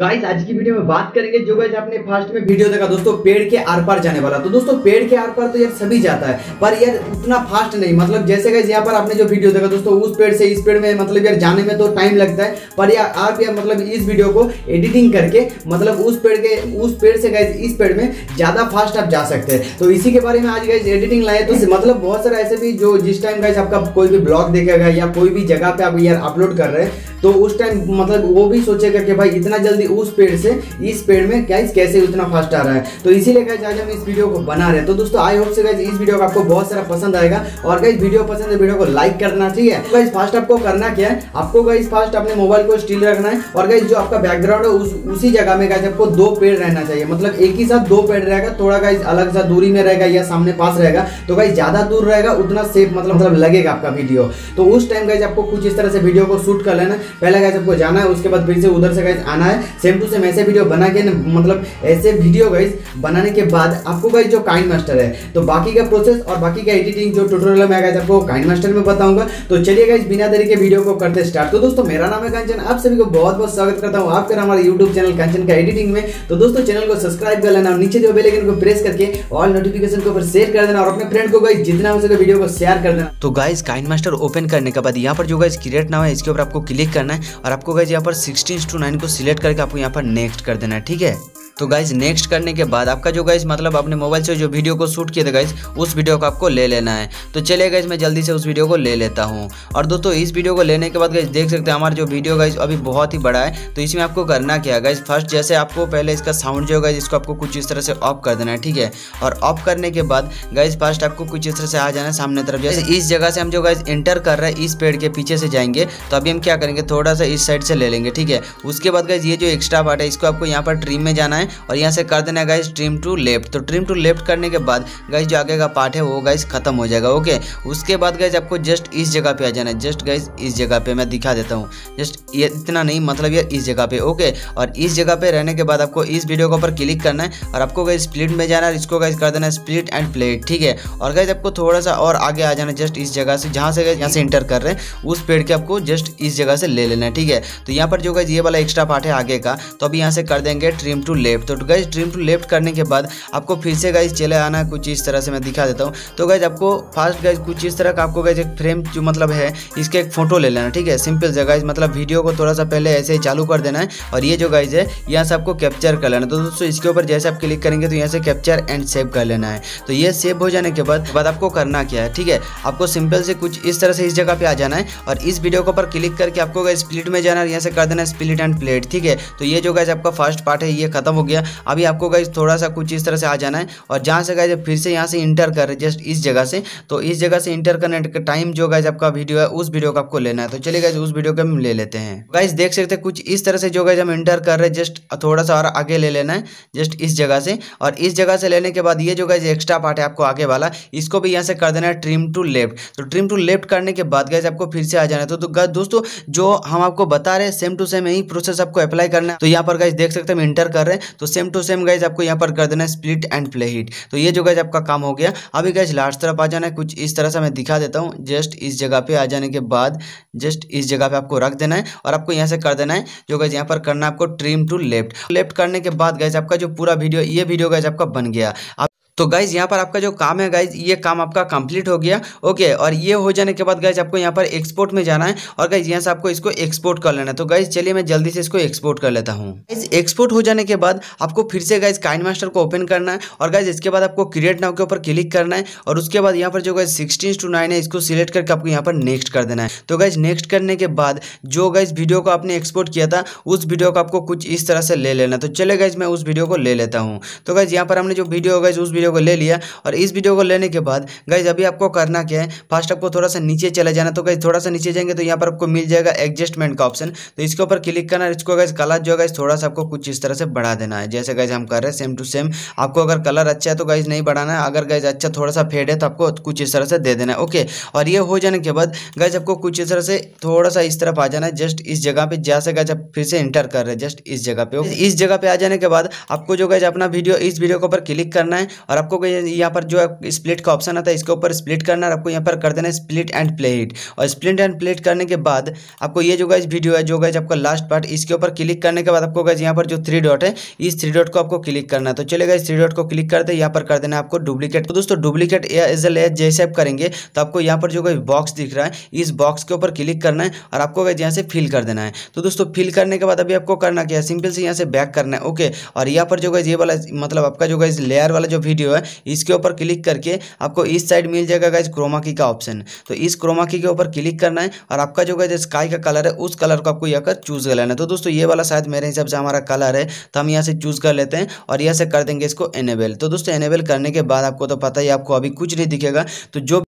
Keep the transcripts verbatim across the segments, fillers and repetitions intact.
Guys आज की video में बात करेंगे जो गाइस आपने फर्स्ट में वीडियो देखा दोस्तों पेड़ के आर पार जाने वाला। तो दोस्तों पेड़ के आर पार तो यार सभी जाता है पर यार उतना फास्ट नहीं, मतलब जैसे गाइस यहाँ पर आपने जो वीडियो देखा दोस्तों उस पेड़ से इस पेड़ में मतलब यार जाने में तो टाइम लगता है, पर यार आप यार मतलब इस वीडियो को एडिटिंग करके मतलब उस पेड़ के उस पेड़ से गाइस इस पेड़ में ज़्यादा फास्ट आप जा सकते हैं। तो इसी के बारे में आज गाइस एडिटिंग लाए। तो मतलब बहुत सारे ऐसे भी जो जिस टाइम गाइस आपका कोई भी ब्लॉग देखेगा या कोई भी जगह पर आप यार अपलोड कर रहे हैं तो उस टाइम मतलब वो भी सोचेगा कि भाई इतना जल्दी उस पेड़ से इस पेड़ में गाइस कैसे उतना फास्ट आ रहा है। तो इसीलिए गाइस आज हम इस वीडियो को बना रहे हैं। तो दोस्तों आई होप से गाइस इस वीडियो को आपको बहुत सारा पसंद आएगा और गाइस वीडियो पसंद है वीडियो को लाइक करना चाहिए। तो गाइस फास्ट आपको करना क्या है, आपको गाइस फास्ट अपने मोबाइल को स्टिल रखना है और गाइस जो आपका बैकग्राउंड है उस, उसी जगह में गाइस आपको दो पेड़ रहना चाहिए, मतलब एक ही साथ दो पेड़ रहेगा, थोड़ा गाइस अलग सा दूरी में रहेगा या सामने पास रहेगा। तो गाइस ज्यादा दूर रहेगा उतना सेफ मतलब मतलब लगेगा आपका वीडियो। तो उस टाइम गाइस आपको कुछ इस तरह से वीडियो को शूट कर लेना है। पहले गाइस आपको जाना है, उसके बाद फिर से उधर से गाइस आना है, सेम टू सेम ऐसे वीडियो बना के मतलब ऐसे वीडियो गाइस बनाने के बाद आपको गाइस जो काइनमास्टर है तो बाकी का प्रोसेस और बाकी का एडिटिंग जो ट्यूटोरियल में गाइस आपको काइनमास्टर में बताऊंगा। तो चलिए गाइस बिना देरी के वीडियो को करते स्टार्ट। तो दोस्तों मेरा नाम है कंचन, आप सभी को बहुत बहुत स्वागत करता हूँ आपका हमारे यूट्यूब चैनल कंचन का एडिटिंग में। तो दोस्तों चैनल को सब्सक्राइब कर लेना, नीचे जो बेल आइकन को प्रेस करके ऑल नोटिफिकेशन को शेयर कर देना और अपने फ्रेंड को गाइस जितना हो सके वीडियो को शेयर कर देना। तो गाइस काइनमास्टर ओपन करने के बाद यहाँ पर जो गाइस क्रिएट नाउ है इसके ऊपर आपको क्लिक करना है और आपको गाइस यहाँ पर सिक्सटीन टू नाइन को सिलेक्ट करके आपको यहाँ पर नेक्स्ट कर देना है, ठीक है। तो गाइज नेक्स्ट करने के बाद आपका जो गाइज मतलब अपने मोबाइल से जो वीडियो को शूट किया था गाइज उस वीडियो को आपको ले लेना है। तो चलिए गाइज मैं जल्दी से उस वीडियो को ले लेता हूं। और दोस्तों इस वीडियो को लेने के बाद गाइज देख सकते हैं हमारा जो वीडियो गाइज अभी बहुत ही बड़ा है। तो इसमें आपको करना क्या है गाइज, फर्स्ट जैसे आपको पहले इसका साउंड जो गाइज इसको आपको कुछ इस तरह से ऑफ कर देना है, ठीक है। और ऑफ करने के बाद गाइज फर्स्ट आपको कुछ इस तरह से आ जाना है सामने तरफ। जैसे इस जगह से हम जो गाइज एंटर कर रहे हैं इस पेड़ के पीछे से जाएंगे, तो अभी हम क्या करेंगे थोड़ा सा इस साइड से ले लेंगे, ठीक है। उसके बाद गाइज ये जो एक्स्ट्रा पार्ट है इसको आपको यहाँ पर ट्रिम में जाना है और यहाँ से कर देना है गाइस ट्रिम टू लेफ्ट। तो ट्रिम टू लेफ्ट करने के बाद गाइस जो आगे का पार्ट है वो गाइस खत्म हो जाएगा, ओके। उसके बाद गाइस आपको जस्ट इस जगह पे आ जाना है, जस्ट गाइस इस जगह पे मैं दिखा देता हूँ, जस्ट ये इतना नहीं मतलब यार इस जगह पे, ओके। और इस जगह पे रहने के बाद आपको इस वीडियो के ऊपर क्लिक करना है और आपको गाइस स्प्लिट में जाना है, इसको गाइस कर देना है स्प्लिट एंड प्ले, ठीक है। और गाइस आपको थोड़ा सा और आगे आ जाना है, जस्ट इस जगह से जहाँ से गाइस यहाँ से एंटर कर रहे हैं उस पेड़ के आपको जस्ट इस जगह से ले लेना है, ठीक है। तो यहाँ पर जो गाइस ये वाला एक्स्ट्रा पार्ट है आगे का तो अभी यहाँ से कर देंगे ट्रिम टू लेफ्ट। तो गाइस ट्रिम टू लेफ्ट करने के बाद आपको फिर से गाइस चले आना कुछ इस तरह से मैं दिखा देता हूँ। तो गाइस आपको फास्ट गाइस कुछ इस तरह का आपको गाइस एक फ्रेम जो मतलब है इसके एक फोटो ले लेना, ठीक है। सिंपल सा गाइस मतलब वीडियो को थोड़ा सा पहले ऐसे ही चालू कर देना है और ये जो गाइस है यहाँ से आपको कैप्चर कर लेना। तो दोस्तों इसके ऊपर जैसे आप क्लिक करेंगे तो यहाँ से कैप्चर एंड सेव कर लेना है। तो ये सेव हो जाने के बाद बाद आपको करना क्या है, ठीक है, आपको सिंपल से कुछ इस तरह से इस जगह पर आ जाना है और इस वीडियो के ऊपर क्लिक करके आपको गाइस स्प्लिट में जाना है, यहाँ से कर देना स्प्लिट एंड प्लेट, ठीक है। तो ये जो गाइस आपका फर्स्ट पार्ट है ये खत्म हो गया। अभी आपको गाइस थोड़ा सा कुछ इस तरह से आ जाना है और जहाँ से गाइस फिर से यहाँ से इंटर कर रहे जस्ट इस जगह से, तो इस जगह से इंटर करने का टाइम जो गाइस आपका वीडियो है उस वीडियो का आपको लेना है। तो चलिए गाइस उस वीडियो का हम ले लेते हैं। गाइस देख सकते हैं कुछ इस तरह से जो गाइस हम इंटर कर रहे हैं जस्ट थोड़ा सा और आगे ले लेना है जस्ट इस जगह से। और इस जगह से लेने के बाद ये जो गाइस एक्स्ट्रा पार्ट है आपको आगे वाला इसको भी यहाँ से कर देना है ट्रिम टू लेफ्ट। तो ट्रिम टू लेफ्ट करने के बाद गाइस आपको फिर से आ जाना है। तो, तो दोस्तों जो हम आपको बता रहे हैं सेम टू सेम यही प्रोसेस आपको अप्लाई करना है। तो यहाँ पर गाइस देख सकते हैं हम इंटर कर रहे हैं तो सेम टू सेम गाइस आपको यहाँ पर कर देना है स्प्लिट एंड प्ले हिट। तो ये जो गाइस आपका काम हो गया। अभी गाइस लास्ट तरफ आ जाना है कुछ इस तरह से मैं दिखा देता हूँ। जस्ट इस जगह पे आ जाने के बाद जस्ट इस जगह पे आपको रख देना है और आपको यहाँ से कर देना है जो गाइस यहाँ पर करना है आपको ट्रिम टू लेफ्ट। लेफ्ट करने के बाद गाइस आपका जो पूरा वीडियो ये वीडियो गाइस आपका बन गया। तो गाइज यहाँ पर आपका जो काम है गाइज ये काम आपका कंप्लीट हो गया, ओके। और ये हो जाने के बाद गाइज आपको यहाँ पर एक्सपोर्ट में जाना है और गाइज यहाँ से आपको इसको एक्सपोर्ट कर लेना है। तो गाइज चलिए मैं जल्दी से इसको एक्सपोर्ट कर लेता हूँ। गाइज एक्सपोर्ट हो जाने के बाद आपको फिर से गाइज काइनमास्टर को ओपन करना है और गाइज इसके बाद आपको क्रिएट नाउ के ऊपर क्लिक करना है और उसके बाद यहाँ पर जो गाइज सिक्सटीन टू नाइन है इसको सिलेक्ट करके आपको यहाँ पर नेक्स्ट कर देना है। तो गाइज नेक्स्ट करने के बाद जो गाइज वीडियो को आपने एक्सपोर्ट किया था उस वीडियो को आपको कुछ इस तरह से ले लेना। तो चले गाइज मैं उस वीडियो को ले लेता हूँ। तो गाइज यहाँ पर हमने जो वीडियो गाइज उस को ले लिया और इस वीडियो को लेने के बाद गाइज अभी आपको करना क्या है, फर्स्ट आपको थोड़ा सा नीचे चले जाना। तो गाइज थोड़ा सा नीचे जाएंगे तो यहाँ पर आपको मिल जाएगा एडजस्टमेंट का ऑप्शन, तो इसके ऊपर क्लिक करना है। इसको गाइज कलर जो गाइज थोड़ा सा आपको कुछ इस तरह से बढ़ा देना है जैसे गाइज हम कर रहे हैं सेम टू सेम। आपको अगर कलर अच्छा है तो गाइज नहीं बढ़ाना है, अगर गाइज अच्छा थोड़ा सा फेड है तो आपको कुछ इस तरह से दे देना है, ओके। और ये हो जाने के बाद गाइज आपको कुछ इस तरह से थोड़ा सा इस तरफ आ जाना है जस्ट इस जगह पे जैसे गाइज आप फिर से एंटर कर रहे हैं जस्ट इस जगह पे। इस जगह पे आ जाने के बाद आपको जो गाइज अपना वीडियो इस वीडियो के ऊपर क्लिक करना है और आपको यहाँ पर जो स्प्लिट का ऑप्शन आता है इसके ऊपर स्प्लिट करना, और आपको यहाँ पर कर देना स्प्लिट एंड प्ले इट। और स्प्लिट एंड प्ले इट करने के बाद आपको ये जो गाइस वीडियो है जो गाइस आपका लास्ट पार्ट, इसके ऊपर क्लिक करने के बाद आपको गाइस यहाँ पर जो थ्री डॉट है इस थ्री डॉट को आपको क्लिक करना है। तो चलेगा इस थ्री डॉट को क्लिक करते यहाँ पर कर देना आपको डुप्लीकेट। तो दोस्तों डुप्लीकेट एज एल एज जैसे आप करेंगे तो आपको यहाँ पर जो गाइस बॉक्स दिख रहा है इस बॉक्स के ऊपर क्लिक करना है और आपको गाइस यहाँ से फिल कर देना है। तो दोस्तों फिल करने के बाद अभी आपको करना क्या है, सिंपल से यहाँ से बैक करना है ओके। और यहाँ पर जो गाइस ये वाला मतलब आपका जो गाइस लेयर वाला जो वीडियो है इसके ऊपर क्लिक करके आपको इस साइड मिल जाएगा गाइस क्रोमा की का ऑप्शन। तो इस क्रोमा की के ऊपर क्लिक करना है और आपका जो गाइस स्काई का कलर है उस कलर को आपको यहाँ पर चूज कर लेना है। तो दोस्तों ये वाला शायद मेरे हिसाब से हमारा कलर है तो हम यहाँ से चूज कर लेते हैं और यहाँ से कर देंगे इसको एनेबल। तो दोस्तों एनेबल करने के बाद आपको तो पता ही आपको अभी कुछ नहीं दिखेगा। तो जो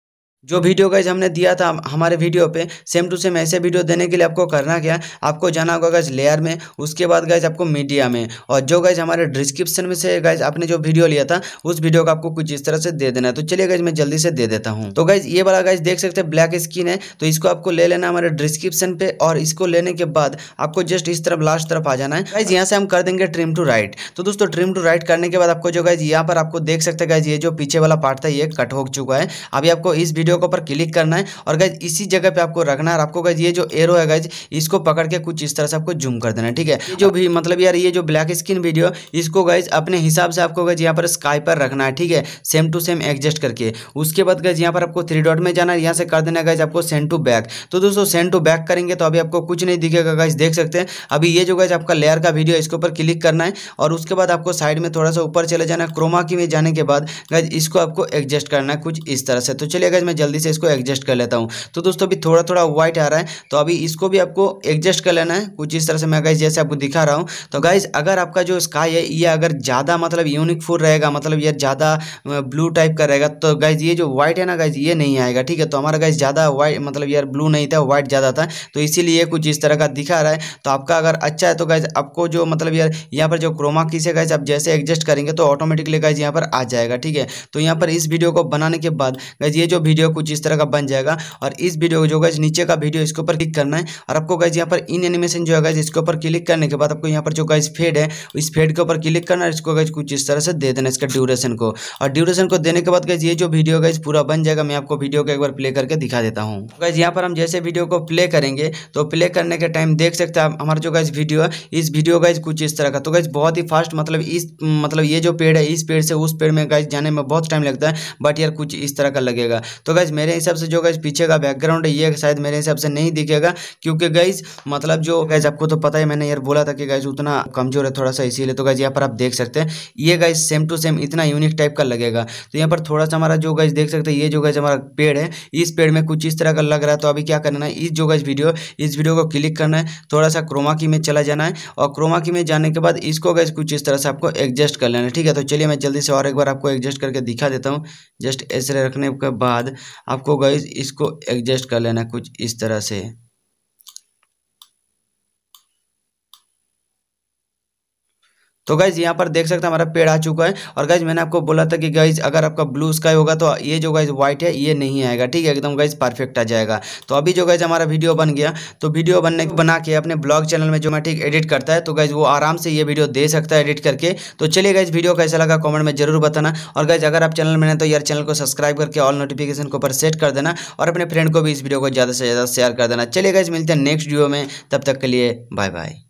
जो वीडियो गाइज हमने दिया था हमारे वीडियो पे सेम टू सेम ऐसे वीडियो देने के लिए आपको करना क्या, आपको जाना होगा गाइज लेयर में, उसके बाद गाइज आपको मीडिया में, और जो गाइज हमारे डिस्क्रिप्शन में से गाइज आपने जो वीडियो लिया था उस वीडियो का आपको कुछ इस तरह से दे देना है। तो चलिए गाइज मैं जल्दी से दे देता हूँ। तो गाइज ये वाला गाइज देख सकते हैं ब्लैक स्किन है तो इसको आपको ले लेना हमारे डिस्क्रिप्शन पे, और इसको लेने के बाद आपको जस्ट इस तरफ लास्ट तरफ आ जाना है। गाइज यहाँ से हम कर देंगे ट्रिम टू राइट। तो दोस्तों ट्रिम टू राइट करने के बाद आपको जो गाइज यहाँ पर आपको देख सकते हैं गाइज ये जो पीछे वाला पार्ट था ये कट हो चुका है। अभी आपको इस वीडियो के ऊपर क्लिक करना है और गाइज इसी जगह पे आपको रखना है और आपको गाइज ये जो एरो है गाइज इसको पकड़ के कुछ इस तरह से आपको जूम कर देना है ठीक है। जो भी मतलब यार ये जो ब्लैक स्किन वीडियो इसको गाइज अपने हिसाब से आपको गाइज यहाँ पर स्काई पर रखना है ठीक है, सेम टू सेम एडजस्ट करके। उसके बाद गाइज यहाँ पर आपको थ्री डॉट में जाना है, यहाँ से कर देना है गाइज आपको सेंड टू बैक। तो दोस्तों सेंड टू बैक करेंगे तो अभी आपको कुछ नहीं दिखेगा गाइज, देख सकते हैं अभी ये जो गाइज आपका लेयर का वीडियो इसके ऊपर क्लिक करना है और उसके बाद आपको साइड में थोड़ा सा ऊपर चले जाना है। क्रोमा की में जाने के बाद गाइज इसको आपको एडजस्ट करना है कुछ इस तरह से। तो चलिए गाइज मैं जल्दी से इसको एडजस्ट कर लेता हूं। तो दोस्तों अभी थोड़ा थोड़ा व्हाइट आ रहा है तो अभी इसको भी आपको एडजस्ट कर लेना है कुछ इस तरह से मैं गाइज जैसे आपको दिखा रहा हूं। तो गाइज अगर आपका जो स्काई है ये अगर ज़्यादा मतलब यूनिकफुल रहेगा, मतलब ये ज़्यादा ब्लू टाइप का रहेगा तो गाइज ये जो व्हाइट है ना गाइज ये नहीं आएगा ठीक है। तो हमारा गाइज ज़्यादा व्हाइट मतलब यार ब्लू नहीं था, व्हाइट ज़्यादा था तो इसीलिए कुछ इस तरह का दिखा रहा है। तो आपका अगर अच्छा है तो गाइज आपको जो मतलब यार यहाँ पर जो क्रोमा की से गाइज आप जैसे एडजस्ट करेंगे तो ऑटोमेटिकली गाइज यहाँ पर आ जाएगा ठीक है। तो यहाँ पर इस वीडियो को बनाने के बाद गाइज ये जो वीडियो कुछ इस तरह का बन जाएगा और इस वीडियो जो गाइज नीचे का वीडियो इसके ऊपर क्लिक करना है और आपको गाइज यहाँ पर इन एनिमेशन जो है गाइज इसके ऊपर क्लिक करने के बाद आपको यहाँ पर जो गाइज फेड है इस फेड के ऊपर क्लिक करना है, इसको गाइज कुछ इस तरह से दे देना इसका ड्यूरेशन को। और ड्यूरेशन को देने के बाद गाइज ये जो वीडियो गाइज पूरा बन जाएगा। मैं आपको वीडियो को एक बार प्ले करके दिखा देता हूँ। गाइज यहाँ पर हम जैसे वीडियो को प्ले करेंगे तो प्ले करने के टाइम देख सकते हैं हमारा जो गाइज वीडियो है इस वीडियो गाइज कुछ इस तरह का। तो गाइज बहुत ही फास्ट मतलब इस मतलब ये जो पेड़ है इस पेड़ से उस पेड़ में गाइज जाने में बहुत टाइम लगता है, बट यार कुछ इस तरह का लगेगा। तो गाइज मेरे हिसाब से जो गाइज पीछे का बैकग्राउंड है ये शायद मेरे हिसाब से नहीं दिखेगा क्योंकि गाइज मतलब जो गाइज आपको तो पता है मैंने यार बोला था कि गाइज उतना कमजोर है थोड़ा सा, इसीलिए। तो गाइज यहाँ पर आप देख सकते हैं ये गाइज सेम टू सेम इतना यूनिक टाइप का लगेगा। तो यहाँ पर थोड़ा सा हमारा जो गाइज देख सकते हैं ये जो गाइज हमारा पेड़ है इस पेड़ में कुछ इस तरह का लग रहा है। तो अभी क्या करना है, इस जो गाइज वीडियो इस वीडियो को क्लिक करना है, थोड़ा सा क्रोमा की में चला जाना है और क्रोमा की में जाने के बाद इसको गाइज कुछ इस तरह से आपको एडजस्ट कर लेना है ठीक है। तो चलिए मैं जल्दी से और एक बार आपको एडजस्ट करके दिखा देता हूँ। जस्ट ऐसे रखने के बाद आपको गाइज इसको एडजस्ट कर लेना कुछ इस तरह से। तो गाइज यहाँ पर देख सकते हैं हमारा पेड़ आ चुका है। और गाइज मैंने आपको बोला था कि गाइज अगर आपका ब्लू स्काई होगा तो ये जो गाइज व्हाइट है ये नहीं आएगा ठीक है, एकदम गाइज परफेक्ट आ जाएगा। तो अभी जो गाइज हमारा वीडियो बन गया तो वीडियो बनने बना के अपने ब्लॉग चैनल में जो मैं ठीक एडिट करता है तो गाइज वो आराम से ये वीडियो दे सकता है एडिट करके। तो चलिए गाइज वीडियो कैसा लगा कॉमेंट में जरूर बताना। और गाइज अगर आप चैनल में हैं तो यार चैनल को सब्सक्राइब करके ऑल नोटिफिकेशन को ऊपर सेट कर देना और अपने फ्रेंड को भी इस वीडियो को ज़्यादा से ज़्यादा शेयर कर देना। चलिए गाइज मिलते हैं नेक्स्ट वीडियो में, तब तक के लिए बाय बाय।